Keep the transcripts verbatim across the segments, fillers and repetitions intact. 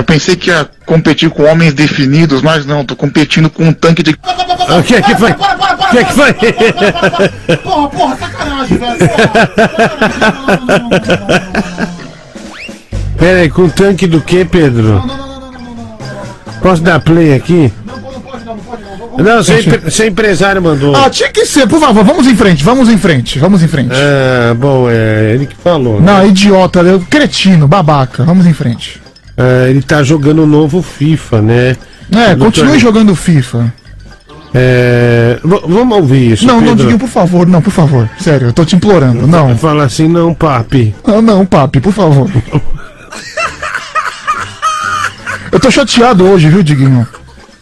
Eu pensei que ia competir com homens definidos, mas não, tô competindo com um tanque de... O que é que foi? O que é que foi? Porra, porra, sacanagem, velho. Pera aí, com o tanque do que, Pedro? Não, não, não, não, não, não, não. Posso dar play aqui? Não, seu empre empresário mandou. Ah, tinha que ser, por favor, vamos em frente, vamos em frente, vamos em frente. Ah, bom, é ele que falou. Não, né? Idiota, eu, cretino, babaca, vamos em frente. Ah, ele tá jogando o novo FIFA, né? É, do continue Torre... jogando FIFA. É... Vamos ouvir isso, Não, Pedro. não, Diguinho, por favor, não, por favor, sério, eu tô te implorando, não. Fala assim, não, papi. Não, não, papi, por favor. Eu tô chateado hoje, viu, Diguinho?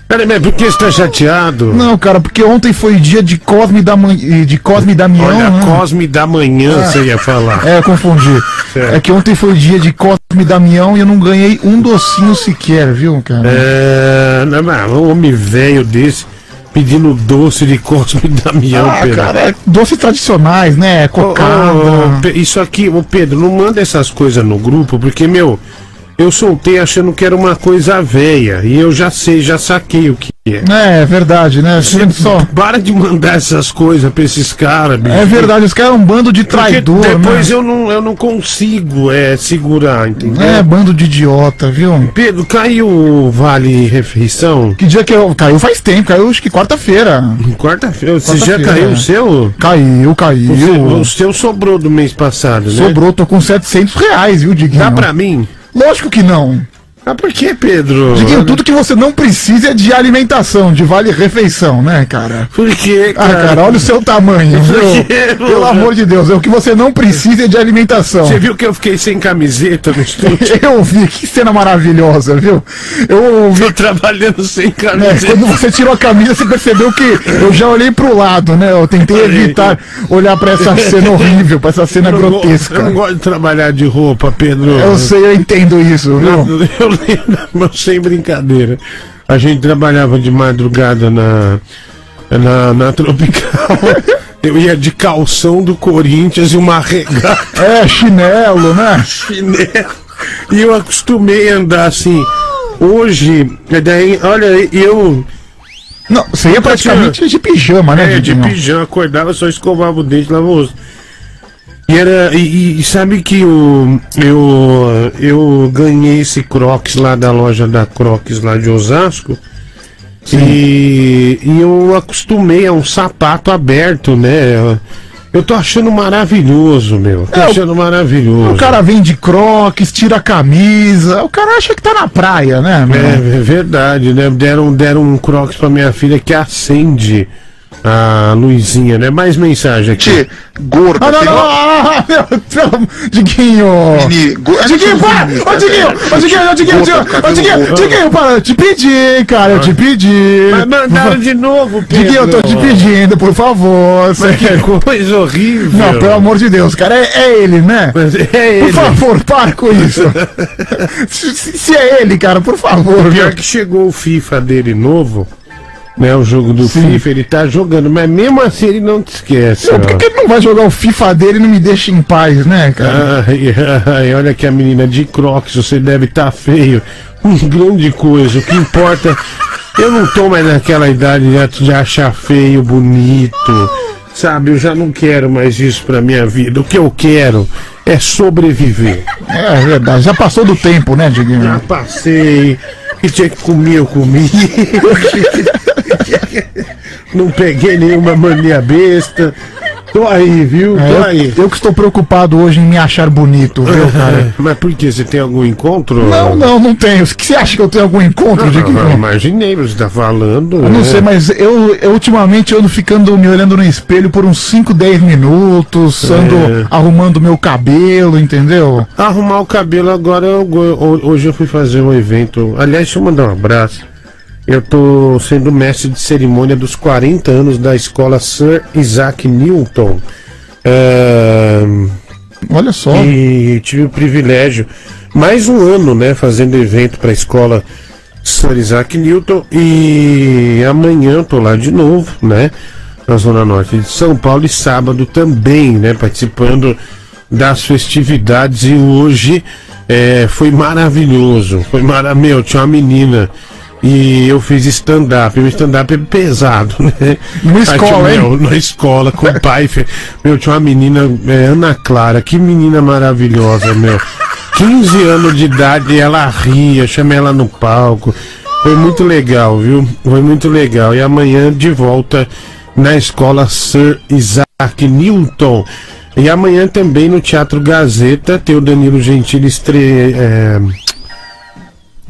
Peraí, mas por que você tá chateado? Não, cara, porque ontem foi dia de Cosme da man... de Cosme Damião. Olha, né? Cosme da manhã, ah, você ia falar. É, eu confundi. Certo. É que ontem foi dia de Cosme Damião e eu não ganhei um docinho sequer, viu, cara? É, não, mas um homem velho desse pedindo doce de Cosme Damião, ah, Pedro. Cara, é doces tradicionais, né? Cocada. Oh, oh, isso aqui, ô Pedro, não manda essas coisas no grupo, porque, meu... Eu soltei achando que era uma coisa velha. E eu já sei, já saquei o que é. É, é verdade, né? Você só... Para de mandar essas coisas pra esses caras, bicho. É verdade, os caras é um bando de traidor. Porque depois, né? eu, não, eu não consigo é, segurar, entendeu? É, bando de idiota, viu? Pedro, caiu o Vale Refeição? Que dia que eu... Caiu faz tempo, caiu acho que quarta-feira. Quarta-feira? Você quarta já caiu o seu? Caiu, caiu. O seu, o seu sobrou do mês passado, né? Sobrou, tô com setecentos reais, viu, Diguinho? Dá pra mim? Lógico que não. Ah, por que, Pedro? Diguinho, tudo que você não precisa é de alimentação, de vale-refeição, né, cara? Por que, cara? Ah, cara, olha o seu tamanho. Porque, pelo amor de Deus, é o que você não precisa é de alimentação. Você viu que eu fiquei sem camiseta no estúdio? Eu vi, que cena maravilhosa, viu? Eu vi... Tô trabalhando sem camiseta. É, quando você tirou a camisa, você percebeu que eu já olhei pro lado, né? Eu tentei evitar olhar pra essa cena horrível, pra essa cena eu grotesca. Go eu não gosto de trabalhar de roupa, Pedro. Eu sei, eu entendo isso, viu? Eu mas sem brincadeira, a gente trabalhava de madrugada na, na, na Tropical. Eu ia de calção do Corinthians e uma regata. É, chinelo, né? Chinelo. E eu acostumei a andar assim. Hoje, daí, olha, eu... Não, você ia praticamente de pijama, né? É, de pijama, acordava, só escovava o dente, lavava o rosto. E, era, e, e sabe que eu, eu, eu ganhei esse Crocs lá da loja da Crocs lá de Osasco. E, e eu acostumei a um sapato aberto, né? Eu tô achando maravilhoso, meu. Tô é, achando maravilhoso. O cara vem de Crocs, tira a camisa. O cara acha que tá na praia, né, meu? É, é verdade, né? Deram, deram um Crocs pra minha filha que acende. Ah, Luizinha, né? Mais mensagem aqui. Tchê, gorda. Ah, não, não, uma... não, não, não. Diguinho. Mini, go... Diguinho, para. Ô, Diguinho, ô, Diguinho, ô, Diguinho, ô, Diguinho, Diguinho, para. Eu te pedi, cara, eu te pedi. Mas mandaram de novo, Pedro. Diguinho, eu tô te pedindo, por favor. Mas que coisa horrível. Não, pelo amor de Deus, cara, é, é ele, né? Mas é ele. Por favor, para com isso. se, se é ele, cara, por favor. O pior que chegou o FIFA dele novo. Né, o jogo do Sim. FIFA, ele tá jogando, mas mesmo assim ele não te esquece. Não, por que ele não vai jogar o FIFA dele e não me deixa em paz, né, cara? Ai, ai, olha que a menina de Crocs, você deve tá feio. Um grande coisa, o que importa... Eu não tô mais naquela idade de achar feio, bonito, sabe? Eu já não quero mais isso pra minha vida. O que eu quero é sobreviver. É verdade, já passou do tempo, né, Diguinho? Já passei, que tinha que comer, eu comi. Não peguei nenhuma mania besta. Tô aí, viu? Tô é, aí. Eu, eu que estou preocupado hoje em me achar bonito, viu, cara? Mas por que? Você tem algum encontro? Não, não, não tenho. Você acha que eu tenho algum encontro? Não, de que... não, imaginei, você tá falando. Eu não é. sei, mas eu, eu ultimamente ando ficando me olhando no espelho por uns cinco, dez minutos, ando é. arrumando meu cabelo, entendeu? Arrumar o cabelo agora, eu, hoje eu fui fazer um evento. Aliás, deixa eu mandar um abraço. Eu tô sendo mestre de cerimônia dos quarenta anos da escola Sir Isaac Newton. Uh, Olha só. E tive o privilégio, mais um ano, né, fazendo evento para a escola Sir Isaac Newton. E amanhã tô lá de novo, né, na Zona Norte de São Paulo. E sábado também, né, participando das festividades. E hoje É, foi maravilhoso. Foi maravilhoso. Meu, tinha uma menina e eu fiz stand-up. Meu stand-up é pesado, né? Na escola, tinha, meu, hein? Na escola, com o pai. Meu, tinha uma menina, é, Ana Clara. Que menina maravilhosa, meu. quinze anos de idade, ela ria. Chamei ela no palco. Foi muito legal, viu? Foi muito legal. E amanhã de volta na escola Sir Isaac Newton. E amanhã também no Teatro Gazeta tem o Danilo Gentili estre... é...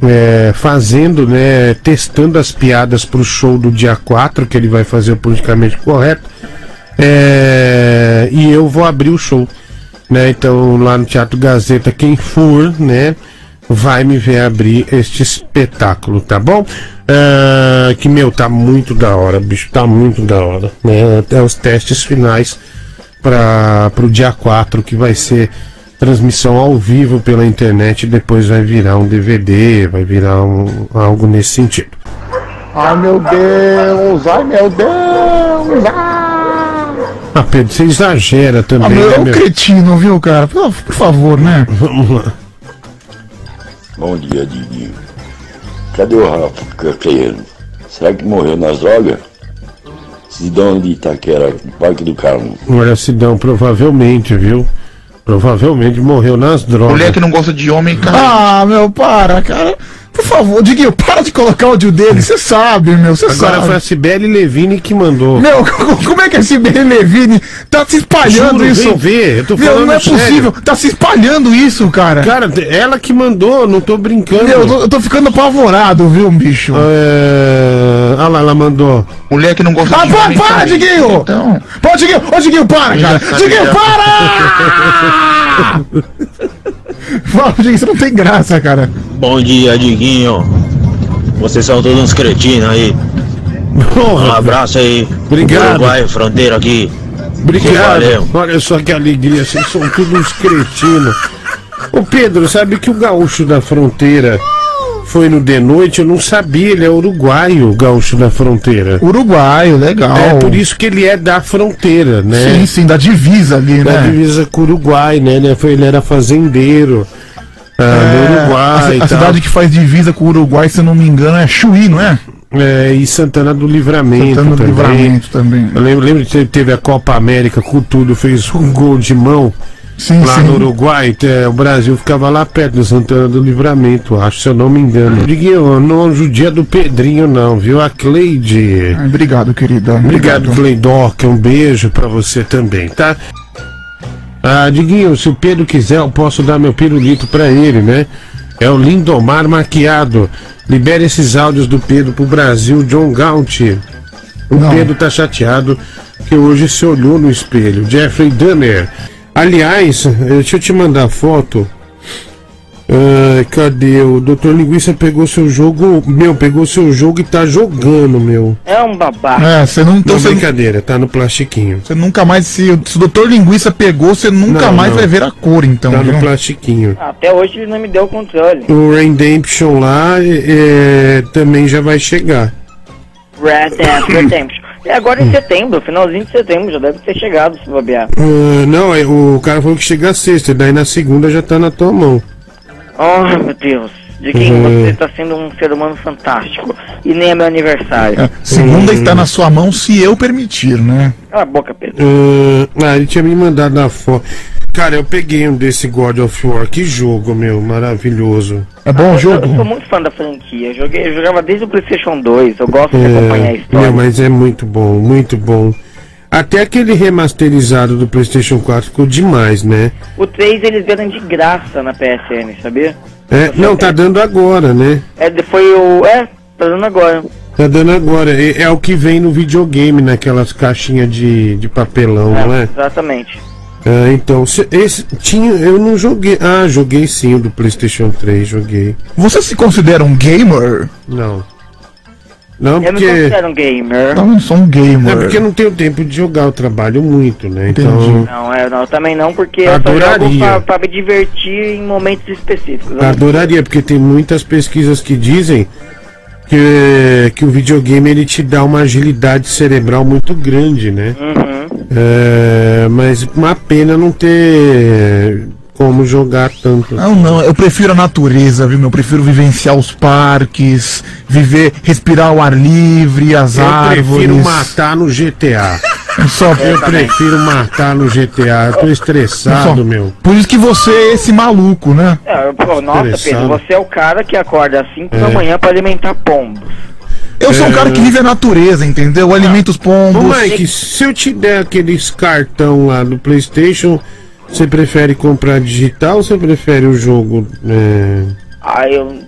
É... fazendo, né, testando as piadas pro show do dia quatro, que ele vai fazer o Politicamente Correto. É... E eu vou abrir o show, né? Então lá no Teatro Gazeta, quem for, né, vai me ver abrir este espetáculo, tá bom? Uh... Que, meu, tá muito da hora, bicho, tá muito da hora, né? Até os testes finais para o dia quatro, que vai ser transmissão ao vivo pela internet, depois vai virar um D V D, vai virar um, algo nesse sentido. Ai, meu Deus, ai, meu Deus, ai. Ah, Pedro, você exagera também. Ah, meu, né, é um meu... cretino, viu, cara? Por favor, né? Vamos lá. Bom dia, Diguinho. Cadê o Rafa que eu fiquei? Será que morreu nas drogas? Sidão de Itaquera, Parque do Carmo. Olha, Sidão, provavelmente, viu? Provavelmente morreu nas drogas. Mulher que não gosta de homem, cara. Ah, meu, para, cara. Por favor, Diguinho, para de colocar o áudio dele. Você sabe, meu, você sabe. Agora foi a Cibele Levine que mandou. Meu, como é que a Cibele Levine tá se espalhando? Juro, isso? Vem ver, eu tô falando, meu, não é sério. Possível. Tá se espalhando isso, cara. Cara, ela que mandou, não tô brincando. Meu, eu tô, eu tô ficando apavorado, viu, bicho? É... Ah lá, ela mandou. Mulher que não gosta ah, de homem. Ah, para, Diguinho! Então... Pô, Diguinho! Ô, Diguinho, para, cara! Diguinho, para! Fala, Diguinho, você não tem graça, cara. Bom dia, Diguinho. Vocês são todos uns cretinos aí. Um abraço aí. Obrigado. Uruguai, fronteira aqui. Obrigado. Valeu. Olha só que alegria, vocês são todos uns cretinos. Ô, Pedro, sabe que o gaúcho da fronteira foi no de noite? Eu não sabia, ele é uruguaio, o gaúcho da fronteira. Uruguaio, legal. É, por isso que ele é da fronteira, né? Sim, sim, da divisa ali, da né? Da divisa com o Uruguai, né? Ele era fazendeiro, ah, é, no Uruguai. A, e a tal. Cidade que faz divisa com o Uruguai, se eu não me engano, é Chuí, não é? É, e Santana do Livramento. Santana do também. Livramento também. Eu lembro, lembro que teve a Copa América com tudo, fez um gol de mão. Sim, lá sim. No Uruguai, é, o Brasil ficava lá perto do Santana do Livramento, acho, se eu não me engano. Diguinho, não judia do Pedrinho não, viu? A Cleide. Ai, obrigado, querida. Obrigado, obrigado. Cleidoca, um beijo pra você também, tá? Ah, Diguinho, se o Pedro quiser, eu posso dar meu pirulito pra ele, né? É o Lindomar maquiado. Libera esses áudios do Pedro pro Brasil, John Gaunt. O não. Pedro tá chateado que hoje se olhou no espelho. Jeffrey Dunner. Aliás, deixa eu te mandar a foto. Uh, cadê? O doutor Linguiça pegou seu jogo. Meu, pegou seu jogo e tá jogando, meu. É um babaca. É, você não tá. Não, brincadeira, tá no plastiquinho. Você nunca mais. Se, se o doutor Linguiça pegou, você nunca não, mais não. vai ver a cor, então. Tá, viu? No plastiquinho. Até hoje ele não me deu o controle. O Redemption lá é, também já vai chegar. Redemption. É agora em setembro, finalzinho de setembro, já deve ter chegado, se bobear. Uh, não, o cara falou que chega a sexta, e daí na segunda já tá na tua mão. Oh, meu Deus, de quem uh... você tá sendo um ser humano fantástico, e nem é meu aniversário. É, segunda uh... está na sua mão, se eu permitir, né? Cala a boca, Pedro. Uh... Ah, ele tinha me mandado a foto. Cara, eu peguei um desse God of War, que jogo, meu, maravilhoso. É bom ah, o jogo? Eu, eu sou muito fã da franquia, eu, joguei, eu jogava desde o Playstation dois, eu gosto é, de acompanhar a história. Não, mas é muito bom, muito bom. Até aquele remasterizado do Playstation quatro ficou demais, né? O três eles deram de graça na P S N, sabia? É, não, tá dando agora, né? É, foi o... é, tá dando agora. Tá dando agora, é, é o que vem no videogame, naquelas caixinhas de, de papelão, é, não é? Exatamente. Ah, então, esse tinha, eu não joguei. Ah, joguei sim, o do Playstation três, joguei. Você se considera um gamer? Não. Não, porque... Eu não considero um gamer. Não, não sou um gamer. É porque eu não tenho tempo de jogar, eu trabalho muito, né? Entendi. Então... Não, eu, não, eu também não, porque adoraria. Eu só jogo pra, pra me divertir em momentos específicos. Né? Adoraria, porque tem muitas pesquisas que dizem que, que o videogame ele te dá uma agilidade cerebral muito grande, né? Uhum. É, mas uma pena não ter como jogar tanto. Não, não, eu prefiro a natureza, viu, meu? Eu prefiro vivenciar os parques, viver, respirar o ar livre, as eu árvores. Eu prefiro matar no G T A. Só eu eu prefiro matar no G T A, eu tô estressado, só, meu. Por isso que você é esse maluco, né? É, eu, pô, nossa, Pedro, você é o cara que acorda às cinco é. da manhã pra alimentar pombos. Eu sou é... um cara que vive a natureza, entendeu? Eu alimento os pombos. Ô, Mike, se eu te der aqueles cartão lá do Playstation, você prefere comprar digital ou você prefere o jogo? É... Ah, eu,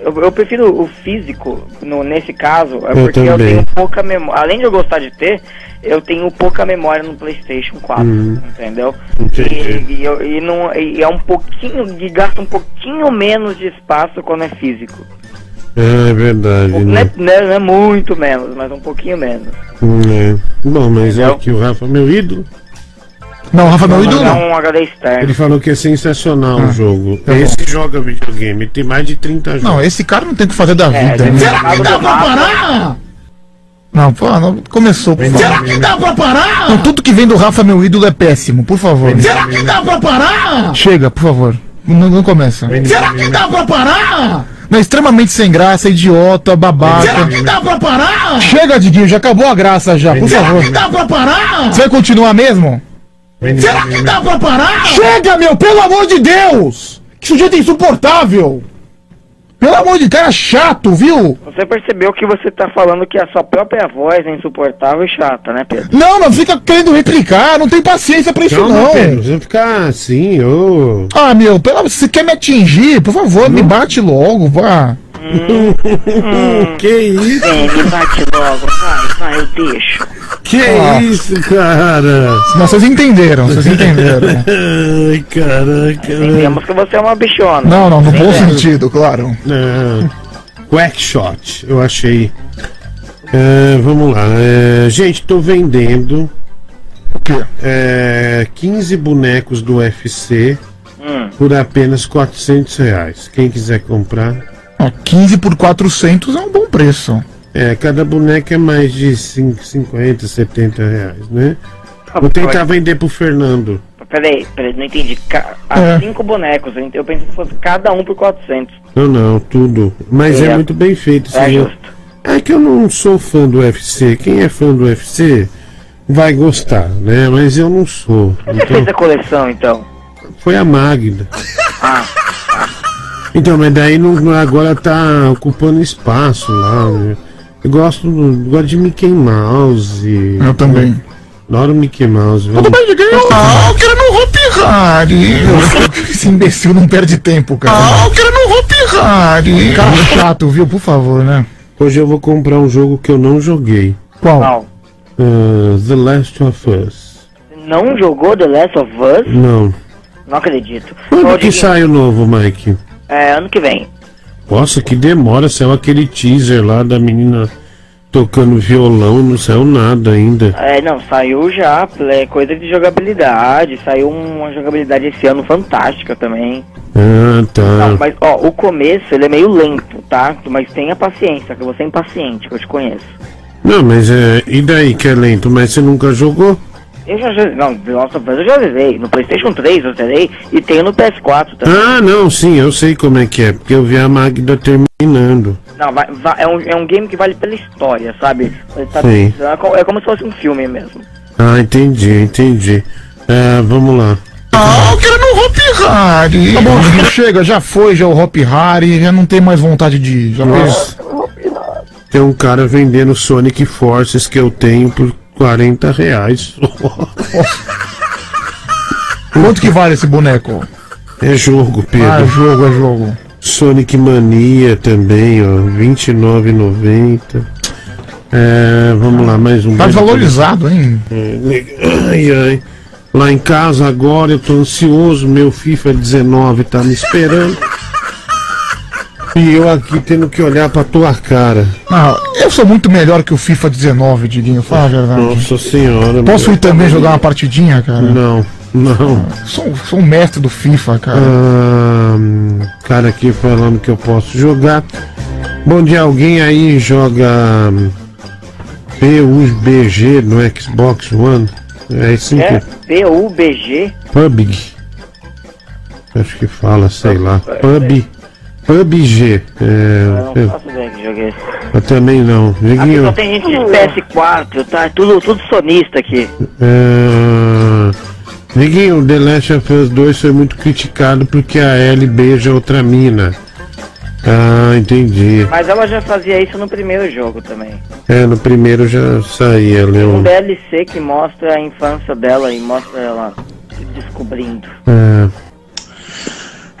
eu, eu prefiro o físico, no, nesse caso, é eu porque também. eu tenho pouca memória. Além de eu gostar de ter, eu tenho pouca memória no Playstation quatro, hum. entendeu? E, e, eu, e, não, e é um pouquinho, e gasta um pouquinho menos de espaço quando é físico. É verdade, um, né? Não é, não é muito menos, mas um pouquinho menos. É. Bom, mas é que o Rafa, meu ídolo. Não, o Rafa não é meu ídolo, não. Ele falou que é sensacional ah, o jogo. Tá esse bom. joga videogame, tem mais de trinta jogos. Não, esse cara não tem o que fazer da é, vida. Né? Será que dá pra parar? Não, pô, não começou. Por favor. Será que dá pra parar? Não, tudo que vem do Rafa, meu ídolo, é péssimo, por favor. Será que dá pra parar? Chega, por favor. Não, não começa. Será que dá pra parar? Não, extremamente sem graça, idiota, babaca. Será que dá pra parar? Chega, Diguinho, já acabou a graça já, por Será favor. Será que dá pra parar? Você vai continuar mesmo? Será que dá pra parar? Chega, meu, pelo amor de Deus! Que sujeito insuportável! Pelo amor de Deus, cara chato, viu? Você percebeu que você tá falando que a sua própria voz é insuportável e chata, né, Pedro? Não, não fica querendo replicar, não tem paciência pra isso, não. Não, Pedro, você fica assim, ô... Oh. Ah, meu, pela... você quer me atingir? Por favor, não. me bate logo, vá. Hum, hum. Que isso? Vem, me bate logo, vai, vai, eu deixo. Que ah. isso, cara? Não, vocês entenderam, vocês entenderam. Ai, caraca. Entendemos que você é uma bichona. Não, não, no bom sentido, claro. É, Quackshot, eu achei. É, vamos lá. É, gente, tô vendendo é, quinze bonecos do U F C hum. por apenas quatrocentos reais. Quem quiser comprar... Ah, quinze por quatrocentos é um bom preço. É, cada boneca é mais de cinquenta, setenta reais, né? Ah, vou tentar pode... vender pro Fernando. Peraí, peraí, não entendi. Ca... Há é. cinco bonecos, eu pensei que fosse cada um por quatrocentos. Não, não, tudo. Mas é, é muito bem feito. É senhor. justo. É que eu não sou fã do U F C. Quem é fã do U F C vai gostar, né? Mas eu não sou. Você então... fez a coleção, então? Foi a Magda. Ah. Então, mas daí não, agora tá ocupando espaço lá. Né? Eu gosto, gosto de Mickey Mouse. Eu também. Eu adoro Mickey Mouse. Eu também joguei. Ah, eu quero meu Hopi Hari. Esse imbecil não perde tempo, cara. Ah, eu quero meu Hopi Hari. Cara chato, viu? Por favor, né? Hoje eu vou comprar um jogo que eu não joguei. Qual? Uh, The Last of Us. Não jogou The Last of Us? Não. Não acredito. Quando que sai o novo, Mike? É, ano que vem. Nossa, que demora, saiu aquele teaser lá da menina tocando violão, não saiu nada ainda. É, não, saiu já, é coisa de jogabilidade, saiu uma jogabilidade esse ano fantástica também. Ah, tá. Não, mas, ó, o começo, ele é meio lento, tá? Mas tenha paciência, que você é impaciente, que eu te conheço. Não, mas é, e daí que é lento, mas você nunca jogou? Eu já joguei, não, nossa, eu já joguei, no Playstation três eu terei, e tenho no P S quatro também. Ah, não, sim, eu sei como é que é, porque eu vi a Magda terminando. Não, vai, vai, é, um, é um game que vale pela história, sabe? Tá, sim. É como se fosse um filme mesmo. Ah, entendi, entendi. É, vamos lá. Ah, eu quero no Hopi Hari. Tá bom, chega, já foi, já o Hopi Hari, já não tem mais vontade de ir, já fez. Tem um cara vendendo Sonic Forces que eu tenho por... quarenta reais. Quanto que vale esse boneco? É jogo, Pedro. Ah, é jogo, é jogo. Sonic Mania também, ó, vinte e nove reais e noventa centavos. É, vamos lá, mais um. Tá desvalorizado, hein? Ai, ai. Lá em casa agora eu tô ansioso, meu FIFA dezenove tá me esperando. E eu aqui tendo que olhar pra tua cara. Ah, eu sou muito melhor que o FIFA dezenove, Diguinho, fala a verdade. Nossa senhora. Posso ir também jogar uma partidinha, cara? Não, não. Ah, sou, sou um mestre do FIFA, cara. Ah, cara aqui falando que eu posso jogar. Bom dia, alguém aí joga P U B G no Xbox One? É assim que... É, P U B G? P U B G. Acho que fala, sei lá. Pub, P U B G. É, eu não faço ideia que joguei. Eu também não. Diguinho, só tem gente de P S quatro, tá? Tudo, tudo sonista aqui. É... Diguinho, The Last of Us dois foi muito criticado porque a Ellie beija outra mina. Ah, entendi. Mas ela já fazia isso no primeiro jogo também. É, no primeiro já saía, Leon. Tem um D L C que mostra a infância dela e mostra ela se descobrindo. É.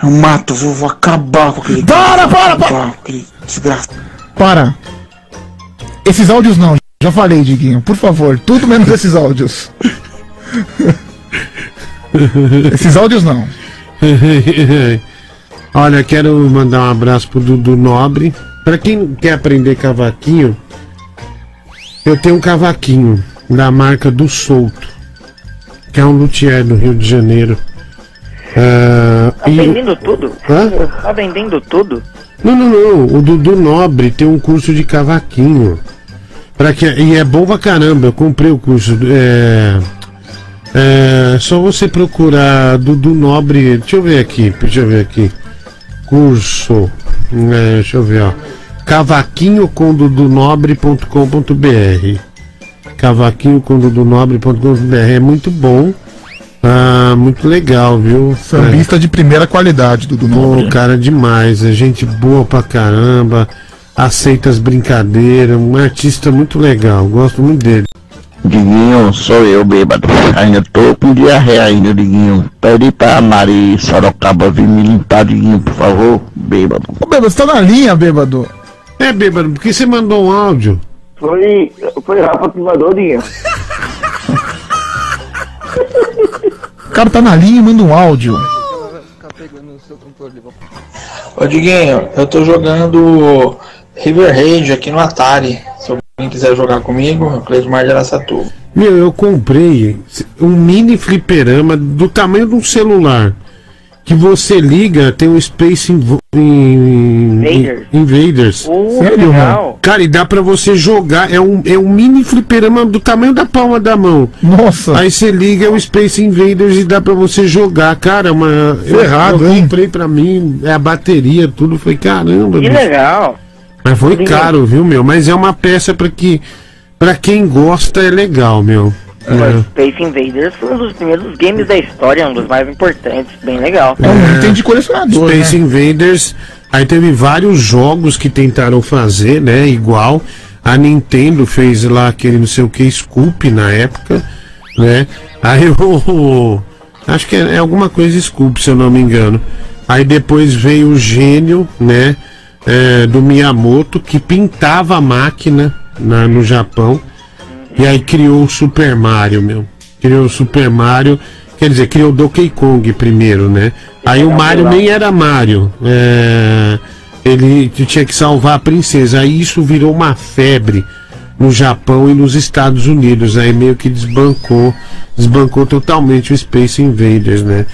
Eu mato, vou, vou acabar com aquele... Para, para, para! Desgraça. Para. Esses áudios não, já falei, Diguinho. Por favor, tudo menos esses áudios. Esses áudios não. Olha, quero mandar um abraço pro Dudu Nobre. Pra quem quer aprender cavaquinho, eu tenho um cavaquinho da marca do Souto, que é um luthier do Rio de Janeiro. Uh, tá e... vendendo tudo? Hã? Tá vendendo tudo? Não, não, não. O Dudu Nobre tem um curso de cavaquinho. Pra que... E é bom pra caramba. Eu comprei o curso. É... É... Só você procurar Dudu Nobre. Deixa eu ver aqui. Deixa eu ver aqui. Curso, é, deixa eu ver, ó, cavaquinho com dudu nobre ponto com ponto br, cavaquinho com dudu nobre ponto com ponto br, é muito bom, ah, muito legal, viu? Sambista é. de primeira qualidade, Dudu Nobre. Pô, cara, demais, é gente boa pra caramba, aceita as brincadeiras, um artista muito legal, gosto muito dele. Diguinho, sou eu, bêbado. Ainda tô com diarreia ainda, Diguinho. Pede pra Mari Sorocaba vir me limpar, Diguinho, por favor, bêbado. Ô, bêbado, você tá na linha, bêbado? É, bêbado, por que você mandou um áudio? Foi... foi Rafa que mandou, Diguinho. O cara tá na linha e manda um áudio. Ô, Diguinho, eu tô jogando River Raid aqui no Atari. Quem quiser jogar comigo, eu Cleidmar de Araçatuba. Meu, eu comprei um mini fliperama do tamanho de um celular. Que você liga, tem um Space Inv Invaders. Invaders. Uh, Sério, mano? Cara, e dá pra você jogar. É um, é um mini fliperama do tamanho da palma da mão. Nossa! Aí você liga o Space Invaders e dá pra você jogar. Cara, uma... eu, errado, eu comprei hein? pra mim, a bateria, tudo. Foi caramba. Que bicho. Legal! Mas foi caro, viu, meu? Mas é uma peça pra que pra quem gosta é legal, meu. É. Space Invaders foi um dos primeiros games da história, um dos mais importantes, bem legal. É um item de colecionador, Space né? Invaders, aí teve vários jogos que tentaram fazer, né, igual. A Nintendo fez lá aquele não sei o que, Scupe na época, né? Aí eu... acho que é, é alguma coisa Scupe, se eu não me engano. Aí depois veio o gênio, né? É, do Miyamoto, que pintava a máquina na, no Japão, e aí criou o Super Mario, meu. Criou o Super Mario, quer dizer, criou o Donkey Kong primeiro, né? Aí o Mario nem era Mario, é, ele tinha que salvar a princesa. Aí isso virou uma febre no Japão e nos Estados Unidos, aí meio que desbancou, desbancou totalmente o Space Invaders, né?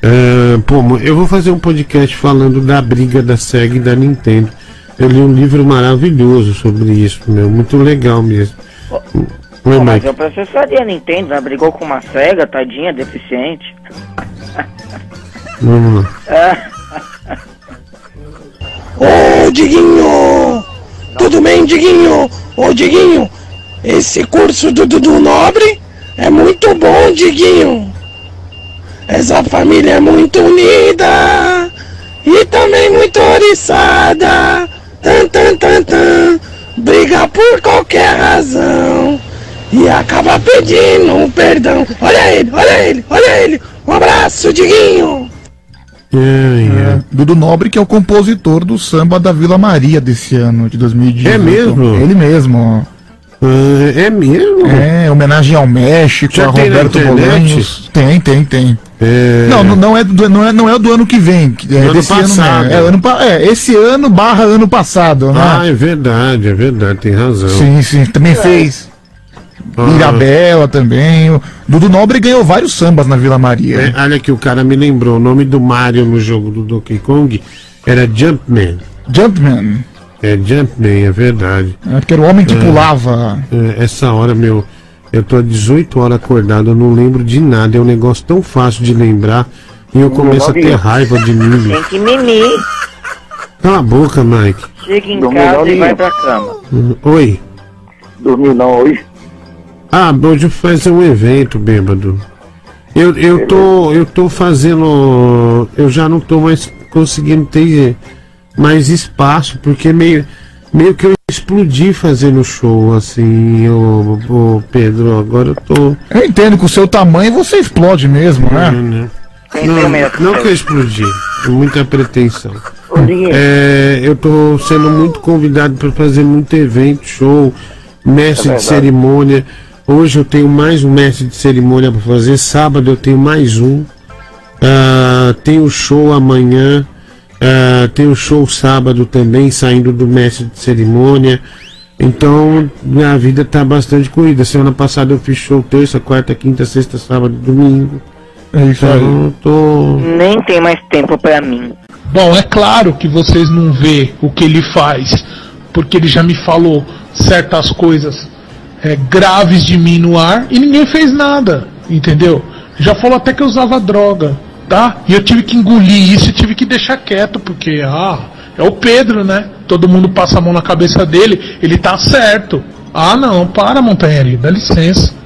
Uh, pô, eu vou fazer um podcast falando da briga da SEGA e da Nintendo. Eu li um livro maravilhoso sobre isso, meu, muito legal mesmo. Oh, Oi, mas eu processaria a Nintendo, né? Brigou com uma SEGA, tadinha, deficiente. Vamos lá. Ô, Diguinho! Tudo bem, Diguinho? Ô, Diguinho, esse curso do Dudu Nobre é muito bom, Diguinho. Essa família é muito unida e também muito oriçada. Tan, tan, tan, tan. Briga por qualquer razão e acaba pedindo um perdão. Olha ele, olha ele, olha ele. Um abraço, Diguinho. Yeah, yeah. É, Dudu Nobre, que é o compositor do samba da Vila Maria desse ano, de dois mil e dezoito. É mesmo? Ele mesmo. Uh, é mesmo? É, homenagem ao México, já a Roberto Bolanhos. Tem, tem, tem. É... Não, não é, do, não, é, não é do ano que vem. É ano desse passado. Ano, é, ano, é, esse ano barra ano passado, né? Ah, é verdade, é verdade, tem razão. Sim, sim, também é. fez. Ah. Mirabela também. O Dudu Nobre ganhou vários sambas na Vila Maria. É, olha aqui, o cara me lembrou. O nome do Mario no jogo do Donkey Kong era Jumpman. Jumpman. É, Jumpman, é verdade. É, que era o homem que é, pulava. É, essa hora, meu, eu tô há dezoito horas acordado, eu não lembro de nada. É um negócio tão fácil de lembrar. E eu começo a ter raiva de mim. Tem que mimir. Cala a boca, Mike. Chega em Dormi casa não, e vai pra cama. Oi. Dormiu não hoje? Ah, hoje fazer um evento, bêbado. Eu, eu tô. Eu tô fazendo. Eu já não tô mais conseguindo ter mais espaço, porque meio, meio que eu explodi fazendo show, assim, ô, ô Pedro, agora eu tô. Eu entendo que o seu tamanho você explode mesmo, né? Não, não. Não, não que eu explodi, muita pretensão. É, eu tô sendo muito convidado para fazer muito evento, show, mestre de cerimônia. Hoje eu tenho mais um mestre de cerimônia para fazer, sábado eu tenho mais um. Uh, tem o show amanhã, uh, tem o show sábado também, saindo do mestre de cerimônia. Então minha vida tá bastante corrida. Semana passada eu fiz show terça, quarta, quinta, sexta, sábado, domingo. É isso aí. Eu tô... Nem tem mais tempo pra mim. Bom, é claro que vocês não vê o que ele faz, porque ele já me falou certas coisas é, graves de mim no ar e ninguém fez nada, entendeu? Já falou até que eu usava droga, tá? E eu tive que engolir isso e tive que deixar quieto, porque, ah, é o Pedro, né? Todo mundo passa a mão na cabeça dele, ele tá certo. Ah, não, para, Montanheri, dá licença.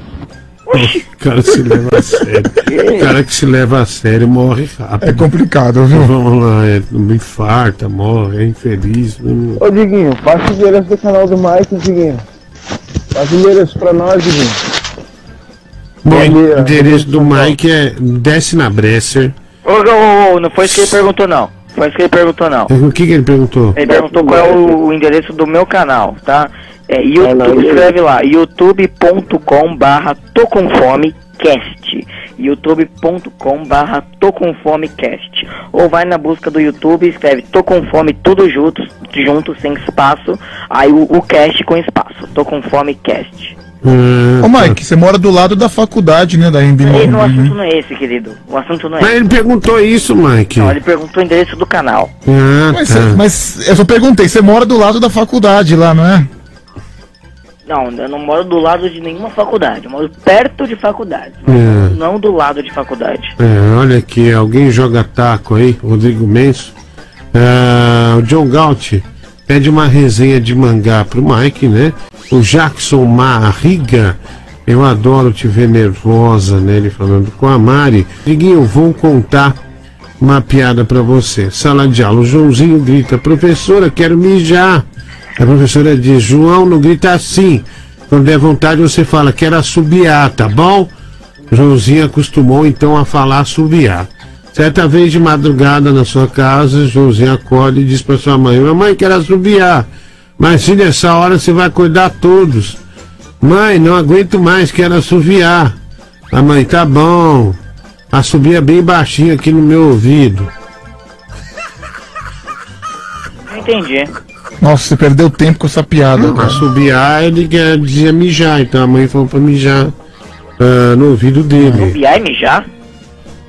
O cara se leva a sério. O cara que se leva a sério morre rápido. É complicado, viu? Vamos lá, é, infarta, morre, é infeliz. Não... Ô, Diguinho, passa o endereço do canal do Mike, Diguinho. Passa o endereço pra nós, Diguinho. Bom, o endereço do Mike é desce na Bresser. Ô, ô, ô, não foi isso que ele perguntou, não. Foi isso que ele perguntou, não. O que, que ele perguntou? Ele perguntou qual é o, o endereço do meu canal, tá? É YouTube, escreve lá, youtube ponto com barra Tô Com Fome Cast. youtube ponto com barra Tô Com Fome Cast. Ou vai na busca do YouTube, escreve Tô Com Fome, tudo junto, junto sem espaço. Aí o, o cast com espaço. Tô Com Fome Cast. Ô Mike, você mora do lado da faculdade, né? Da M B M. Ele, o assunto não é esse, querido. O assunto não é. Mas esse. Ele perguntou isso, Mike. Não, ele perguntou o endereço do canal. Ah, mas, tá. Mas eu só perguntei, você mora do lado da faculdade lá, não é? Não, eu não moro do lado de nenhuma faculdade. Eu moro perto de faculdade, mas é. Não do lado de faculdade. É, olha aqui, alguém joga taco aí, Rodrigo Menso. Ah, o John Galt pede uma resenha de mangá pro Mike, né? O Jackson Marriga, eu adoro te ver nervosa, né? Ele falando com a Mari. Diguinho, vou contar uma piada pra você. Sala de aula, o Joãozinho grita, professora, quero mijar. A professora diz, João, não grita assim. Quando der vontade você fala, quero assobiar, tá bom? O Joãozinho acostumou então a falar assobiar. Certa vez de madrugada na sua casa, Joãozinho acorda e diz pra sua mãe, mamãe, quero assobiar. Mas se nessa hora você vai acordar todos. Mãe, não aguento mais, quero assoviar. A mãe, tá bom. Assobia bem baixinho aqui no meu ouvido. Não entendi. Nossa, você perdeu tempo com essa piada. Não, assobiar, ele dizia mijar. Então a mãe falou pra mijar uh, no ouvido dele. Assobiar e mijar?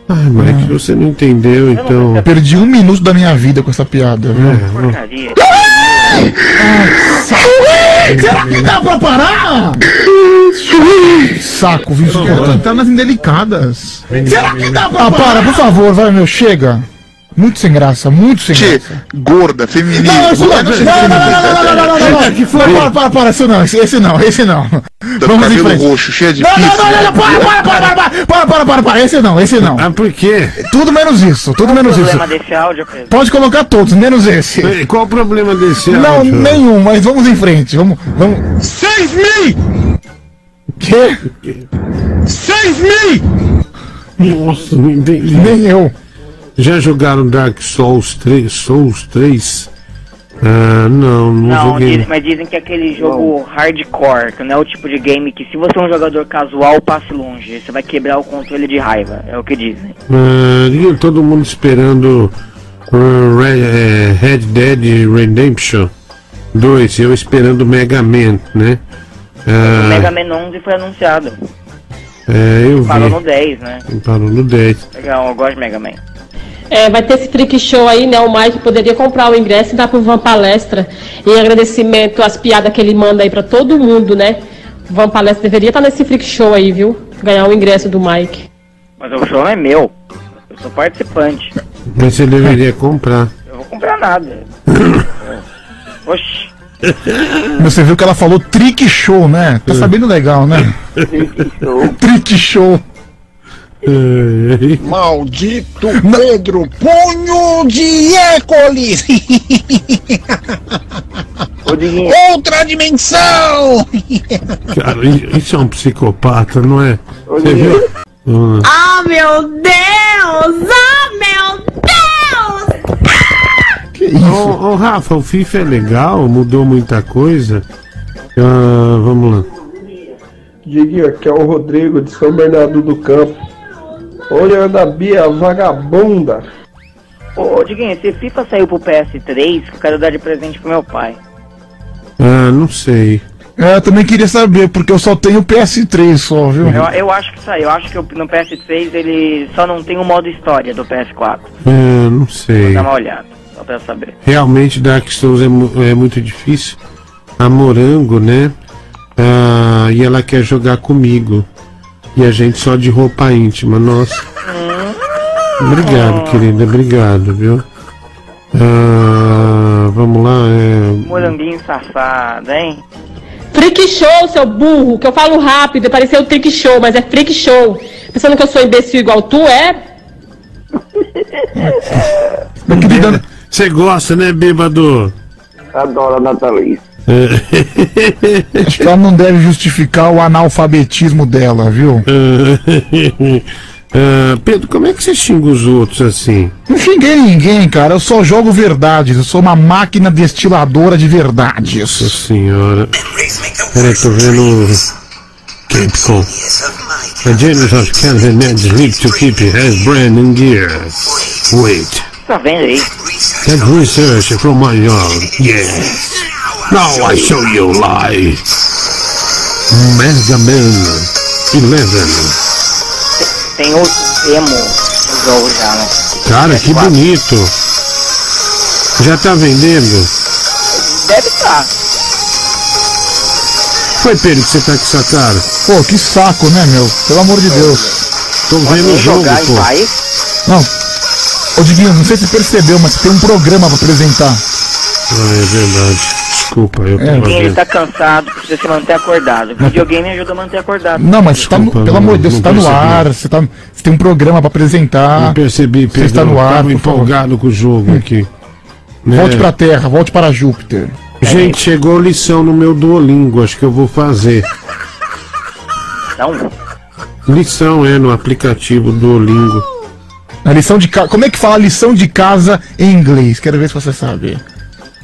Ai, Mike, ah. Você não entendeu, então... Eu perdi um minuto da minha vida com essa piada, viu? É, porcaria. Ai, será que dá pra parar? Saco, viu? Tá nas indelicadas. Será que dá pra parar? Ah, para, por favor, vai, meu, chega. Muito sem graça, muito sem che, graça. Gorda, feminina. Não, isso não, não, não, não, não, não, não. Que foi? Para, para, para, isso não, esse não, esse não. Vamos em frente. Roxo, cheio de não, não, não, não, para, para, para, para, para, para, para, para, esse não, esse não. Ah, por quê? Tudo menos isso, tudo menos isso. Qual o problema desse áudio, Pedro? Pode colocar todos, menos esse. Qual o problema desse áudio? Não, nenhum, mas vamos em frente, vamos, vamos. Save me! Quê? Save me! Nossa, não entendi. Nem eu. Já jogaram Dark Souls três? Souls três? Ah, não, não, não joguei. Dizem, mas dizem que é aquele jogo wow. hardcore, que não é o tipo de game que se você é um jogador casual, passe longe. Você vai quebrar o controle de raiva, é o que dizem. Ah, e todo mundo esperando uh, Red, uh, Red Dead Redemption dois, eu esperando Mega Man, né? Ah, o Mega Man onze foi anunciado. É, eu parou vi. no dez, né? Parou no dez. Legal, eu gosto de Mega Man. É, vai ter esse freak show aí, né? O Mike poderia comprar o ingresso e dar pro Van Palestra. Em agradecimento às piadas que ele manda aí pra todo mundo, né? O Van Palestra deveria estar nesse freak show aí, viu? Ganhar o ingresso do Mike. Mas o show não é meu. Eu sou participante. Mas você deveria comprar. Eu vou comprar nada. Oxi. Você viu que ela falou trick show, né? Tá sabendo legal, né? Trick show. Trick show. Maldito Pedro, punho de Hércules! Outra dimensão! Cara, isso é um psicopata, não é? Você viu? Ah, meu Deus! Ah, meu Deus! Ah! Que isso? Ô, ô, Rafa, o FIFA é legal, mudou muita coisa. Ah, vamos lá. Diguinho, aqui é o Rodrigo de São Bernardo do Campo. Olha da Bia, vagabunda. Ô, ô Diguinho, esse FIFA saiu pro P S três, que eu quero dar de presente pro meu pai. Ah, não sei. É, eu também queria saber, porque eu só tenho o P S três só, viu? Eu, eu acho que saiu, eu acho que no P S três ele só não tem o modo história do P S quatro. Ah, não sei. Vou dar uma olhada, só pra saber. Realmente Dark Souls é, mu é muito difícil. A Morango, né? Ah, e ela quer jogar comigo. E a gente só de roupa íntima, nossa. Obrigado, querida, obrigado, viu? Ah, vamos lá, é... Moranguinho safado, hein? Freak show, seu burro, que eu falo rápido, pareceu trick show, mas é freak show. Pensando que eu sou imbecil igual tu, é? Você gosta, né, bêbado? Adoro a Natalice. Acho que ela não deve justificar o analfabetismo dela, viu? uh, Pedro, como é que você xinga os outros assim? Não xinguei ninguém, cara. Eu só jogo verdades. Eu sou uma máquina destiladora de verdades. Nossa senhora. Peraí, tô vendo. Keep cool. A Jane Josh Canvey needs leak to keep his brand in gear. Wait. Tá vendo aí? That research from my yard. Yes. Now I show you live. Mega Man Eleven. Tem outro demo no jogo já, né? Cara, que bonito. Já tá vendendo? Deve tá. Foi, Pedro, que você tá com essa cara? Pô, que saco, né, meu? Pelo amor de Deus. Tô vendo o jogo, pô. Não. Ô, Diguinho, não sei se você percebeu, mas tem um programa pra apresentar. Ah, é verdade. Desculpa, eu é. Ele tá cansado, precisa se manter acordado. O videogame ajuda a manter acordado. Não, mas você tá no, pelo amor de Deus, você tá percebi. no ar, você, tá, você tem um programa pra apresentar. Não percebi, Pedro, você está no ar, eu tava empolgado com o jogo aqui. Né? Volte pra Terra, volte para Júpiter. Gente, chegou lição no meu Duolingo, acho que eu vou fazer. Não? Lição é no aplicativo Duolingo. A lição de casa. Como é que fala lição de casa em inglês? Quero ver se você sabe.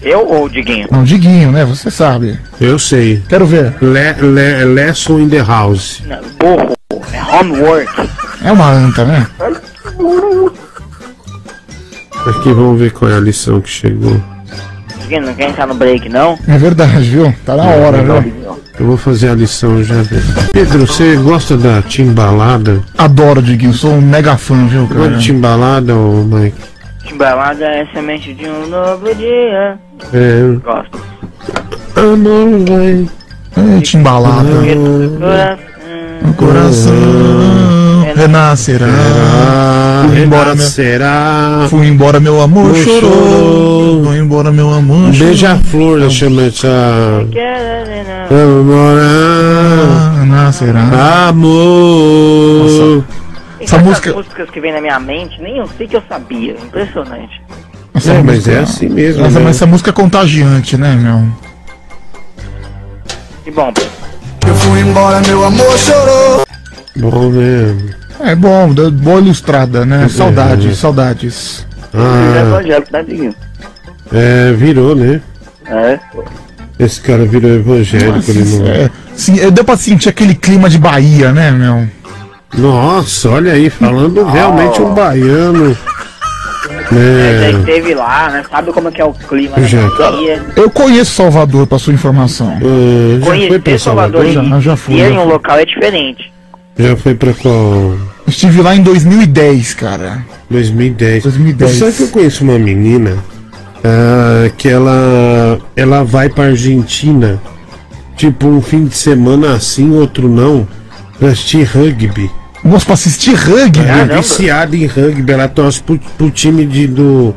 Eu ou o Diguinho? Não, Diguinho, né? Você sabe. Eu sei. Quero ver. Le, le, lesson in the house. Não, burro. É homework. É uma anta, né? Aqui vamos ver qual é a lição que chegou. Diguinho, não quer entrar no break, não? É verdade, viu? Tá na é, hora, legal, né? Diguinho. Eu vou fazer a lição já. Pedro, você gosta da Timbalada? Adoro, Diguinho. Sou um mega fã, viu, cara? Gosta de Timbalada, ô Mike? Timbalada é semente de um novo dia. É. Gosto. Amor, vai. É, Timbalada. O coração renascerá. Fui embora, será. Fui embora, meu amor chorou. Fui embora, meu amor chorou. Beija-flor, eu chamo essa. Vamos embora. Renascerá. Amor. Essa música... músicas que vem na minha mente, nem eu sei que eu sabia. Impressionante. Essa é, música... mas é assim mesmo. Essa, essa música é contagiante, né, meu? Que bom. Eu fui embora, meu amor chorou. Bom mesmo. É bom, boa ilustrada, né? É. Saudades, saudades. Ah. É, virou, né? É. Esse cara virou evangélico. Nossa, ele não... é... Sim, deu pra sentir aquele clima de Bahia, né, meu? Nossa, olha aí, falando oh. realmente um baiano. É, já esteve lá, né? Sabe como é que é o clima já. Eu conheço Salvador, pra sua informação. Uh, já foi pra Salvador, Salvador já, já fui. E em um local é diferente. Já foi pra qual? Estive lá em dois mil e dez, cara. dois mil e dez. dois mil e dez. Sabe que eu conheço uma menina uh, que ela, ela vai pra Argentina, tipo um fim de semana assim, outro não, pra assistir rugby. Nossa, pra assistir rugby. É, viciado em rugby, ela torce pro, pro time de, do,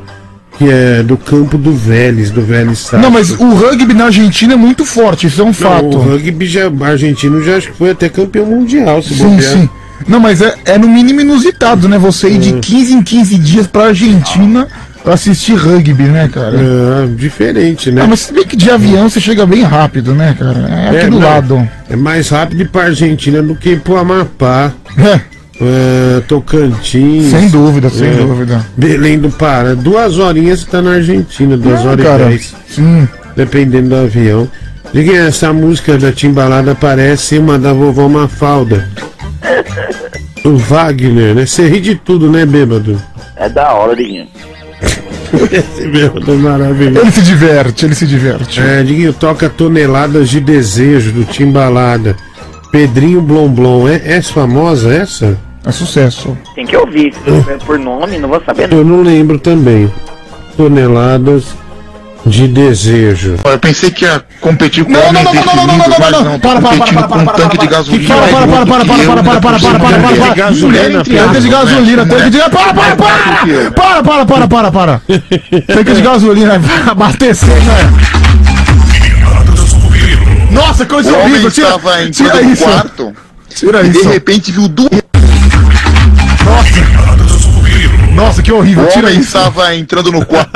que é, do campo do Vélez, do Vélez Sarsfield. Não, mas o rugby na Argentina é muito forte, isso é um não, fato. O rugby já, argentino já foi até campeão mundial, se bobear. Sim, sim. Não, mas é, é no mínimo inusitado, né? Você ir de quinze em quinze dias pra Argentina pra assistir rugby, né, cara? É, diferente, né? Ah, mas se bem que de avião você chega bem rápido, né, cara? É aqui é, do mas, lado. É mais rápido pra Argentina do que pro Amapá. É. É, Tocantins. Sem dúvida, sem é, dúvida. Belém do Pará. Duas horinhas você tá na Argentina, duas é, horas cara. e dez. Sim. Dependendo do avião. Diga, essa música da Timbalada parece uma da vovó Mafalda. O Wagner, né? Você ri de tudo, né, bêbado? É da hora, Diguinho. Esse bêbado é maravilhoso. Ele se diverte, ele se diverte. É, Diguinho, toca Toneladas de Desejo do Timbalada. Pedrinho Blomblom, é, é famosa essa? É sucesso. Tem que ouvir, por nome, não vou saber. Não. Eu não lembro também. Toneladas de Desejo. Eu pensei que ia competir com o Homem Definido, mas não. Para, para, para, para, para, tanque de gasolina. Para, para, para, para, para, para, para, para, para, gasolina, tanque de gasolina, tanque de... Para, para, para, para, para, para, para, para. Tanque de gasolina, bater cem, né? Nossa, coisa o horrível! Tira, estava tira isso! Quarto, tira e isso! De repente viu duas. Nossa! Nossa, que horrível! O tira homem isso! Estava entrando no quarto.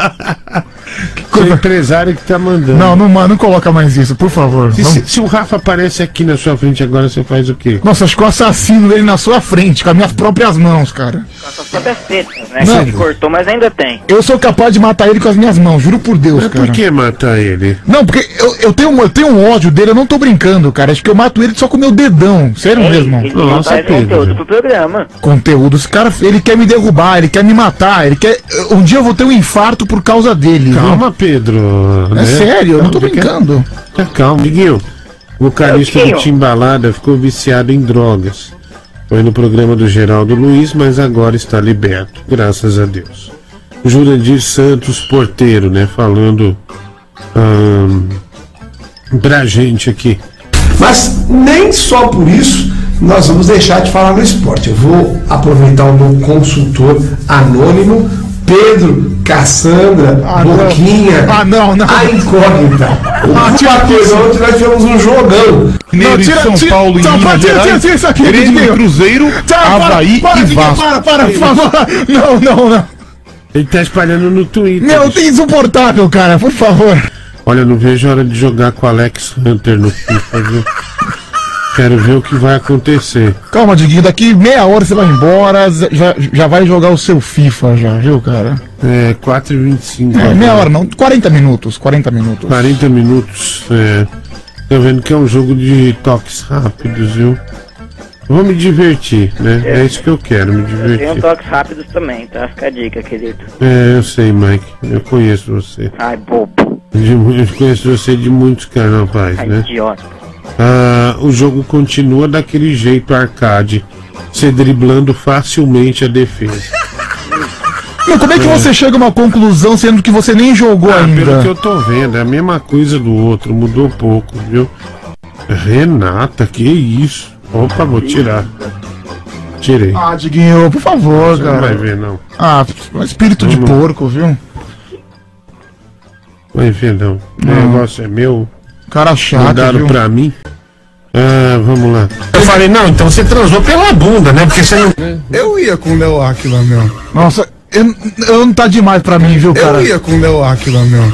Que o empresário que tá mandando. Não, não, não coloca mais isso, por favor. Se, se, se o Rafa aparece aqui na sua frente agora, você faz o quê? Nossa, acho que eu assassino ele na sua frente, com as minhas próprias mãos, cara. Com as suas próprias tetas, né? Não. Que ele cortou, mas ainda tem. Eu sou capaz de matar ele com as minhas mãos, juro por Deus, mas cara. Por que matar ele? Não, porque eu, eu, tenho, eu tenho um ódio dele, eu não tô brincando, cara. Acho que eu mato ele só com o meu dedão. Sério é, mesmo? Ele Nossa, Pedro. Conteúdo pro programa. Conteúdo. Esse cara, ele quer me derrubar, ele quer me matar, ele quer... Um dia eu vou ter um infarto por causa dele. Calma, viu? Pedro. É né? sério, eu não tô brincando. Tá calmo, Diguinho. O vocalista do Timbalada ficou viciado em drogas. Foi no programa do Geraldo Luiz, mas agora está liberto, graças a Deus. O Jurandir Santos Porteiro, né, falando hum, pra gente aqui. Mas nem só por isso nós vamos deixar de falar no esporte. Eu vou aproveitar o meu consultor anônimo, Pedro, Cassandra, ah, Boquinha, ah, não, não. a incógnita. Ah, tira uma coisa, ontem nós tivemos um jogão. Não, tira, São tira, Paulo tira, e Minas tira, Gerais, tira, tira aqui, Grêmio, Cruzeiro, tira, Avaí para, para, e Vasco. Para, para, por favor. Não, não, não. Ele tá espalhando no Twitter. Não, tem insuportável, cara, por favor. Olha, não vejo a hora de jogar com o Alex Hunter no FIFA, viu? Quero ver o que vai acontecer. Calma, Diguinho, daqui meia hora você vai embora, já, já vai jogar o seu FIFA já, viu, cara? É, quatro e vinte e cinco. É, meia hora não, quarenta minutos, quarenta minutos. quarenta minutos, é. Tô vendo que é um jogo de toques rápidos, viu? Vou me divertir, né? É isso que eu quero, me divertir. Eu tenho toques rápidos também, tá? Fica a dica, querido. É, eu sei, Mike. Eu conheço você. Ai, bobo. De, eu conheço você de muitos carnavais, né? Idiota. Ah, o jogo continua daquele jeito arcade, se driblando facilmente a defesa. Não, como é que é. você chega a uma conclusão sendo que você nem jogou ah, ainda? Pelo que eu tô vendo, é a mesma coisa do outro, mudou pouco, viu? Renata, que isso? Opa, vou tirar. Tirei. Ah, Diguinho, por favor, você cara. Não vai ver, não. Ah, espírito Vamos. de porco, viu? Vai ver, não. não. O negócio é meu. Cara chato, Mandaram viu? pra mim. Ah, vamos lá. Eu falei, não, então você transou pela bunda, né? Porque você não... Eu ia com o Leo Aquila, meu. Nossa, eu, eu não tá demais pra mim, viu, cara? Eu ia com o Leo Aquila, meu.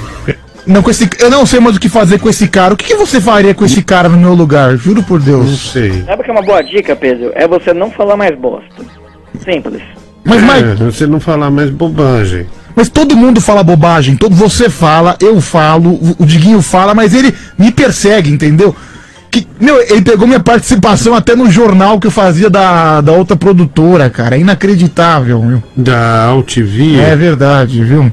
Não, com esse... Eu não sei mais o que fazer com esse cara. O que, que você faria com esse cara no meu lugar? Juro por Deus. Não sei. Sabe o que é uma boa dica, Pedro? É você não falar mais bosta. Simples. Mas, mas... É, você não falar mais bobagem. Mas todo mundo fala bobagem, todo você fala, eu falo, o Diguinho fala, mas ele me persegue, entendeu? Que, meu, ele pegou minha participação até no jornal que eu fazia da, da outra produtora, cara, é inacreditável, viu? Da Altivia? É verdade, viu?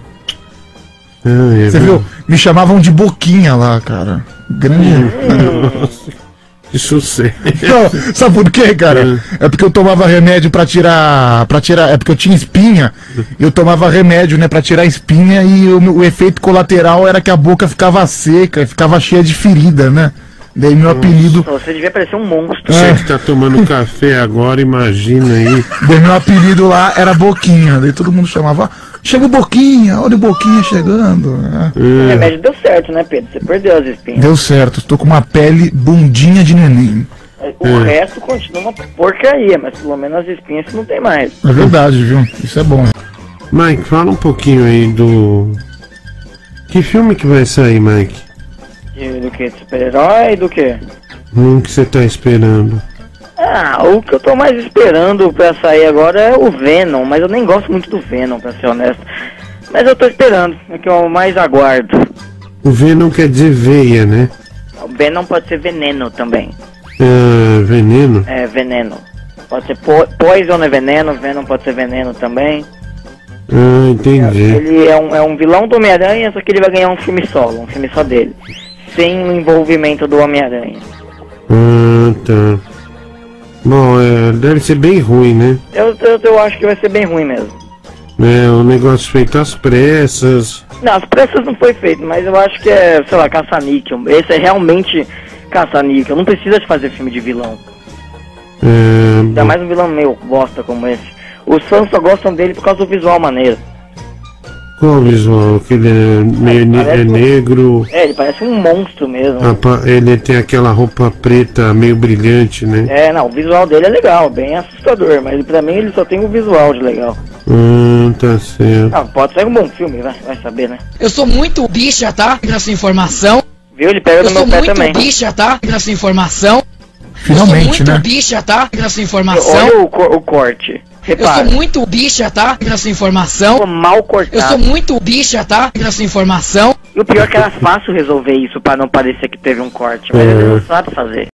É, é você viu? Me chamavam de Boquinha lá, cara. Grande... Nossa. Isso sei. Não, sabe por quê, cara? É. é porque eu tomava remédio pra tirar. Pra tirar. É porque eu tinha espinha. Eu tomava remédio, né? Pra tirar a espinha e o, o efeito colateral era que a boca ficava seca, ficava cheia de ferida, né? Daí meu apelido... Você devia parecer um monstro. Você é. que tá tomando café agora, imagina aí. Daí meu apelido lá era Boquinha. Daí todo mundo chamava, chega o Boquinha, olha o Boquinha chegando. É. O remédio deu certo, né, Pedro? Você perdeu as espinhas. Deu certo, tô com uma pele bundinha de neném. O é. resto continua uma porcaria, mas pelo menos as espinhas não tem mais. É verdade, viu? Isso é bom. Mike, fala um pouquinho aí do... Que filme que vai sair, Mike? Do que? De super-herói? Do que? O que você tá esperando? Ah, o que eu tô mais esperando pra sair agora é o Venom, mas eu nem gosto muito do Venom, pra ser honesto. Mas eu tô esperando, é o que eu mais aguardo. O Venom quer dizer veia, né? O Venom pode ser veneno também. É, veneno? É, veneno. Pode ser po poison é veneno, Venom pode ser veneno também. Ah, entendi. Ele é um, é um vilão do Homem-Aranha, só que ele vai ganhar um filme solo, um filme só dele. Sem o envolvimento do Homem-Aranha. Ah, tá. Bom, é, deve ser bem ruim, né? Eu, eu, eu acho que vai ser bem ruim mesmo. É, o negócio feito às pressas. Não, às pressas não foi feito, mas eu acho que é, sei lá, caça-níquel. Esse é realmente caça-níquel. Não precisa de fazer filme de vilão. É... Ainda mais um vilão meio bosta como esse. Os fãs só gostam dele por causa do visual maneiro. Qual visual? Que ele é meio ele ne é negro. Um... É, ele parece um monstro mesmo. Pa... Ele tem aquela roupa preta meio brilhante, né? É, não, o visual dele é legal, bem assustador, mas pra mim ele só tem um visual de legal. Hum, tá certo. Ah, pode ser um bom filme, vai, vai saber, né? Eu sou muito bicha, tá? Nessa informação. Viu? Ele pega no meu pé também. Eu sou muito bicha, tá? Nessa informação. Finalmente, eu sou muito né? bicha, tá? Nessa informação. Olha o, co o corte. Repara. Eu sou muito bicha, tá? Nessa informação. Eu sou mal cortado. Eu sou muito bicha, tá? Nessa informação. E o pior é que era fácil resolver isso pra não parecer que teve um corte, mas é. ele não sabe fazer.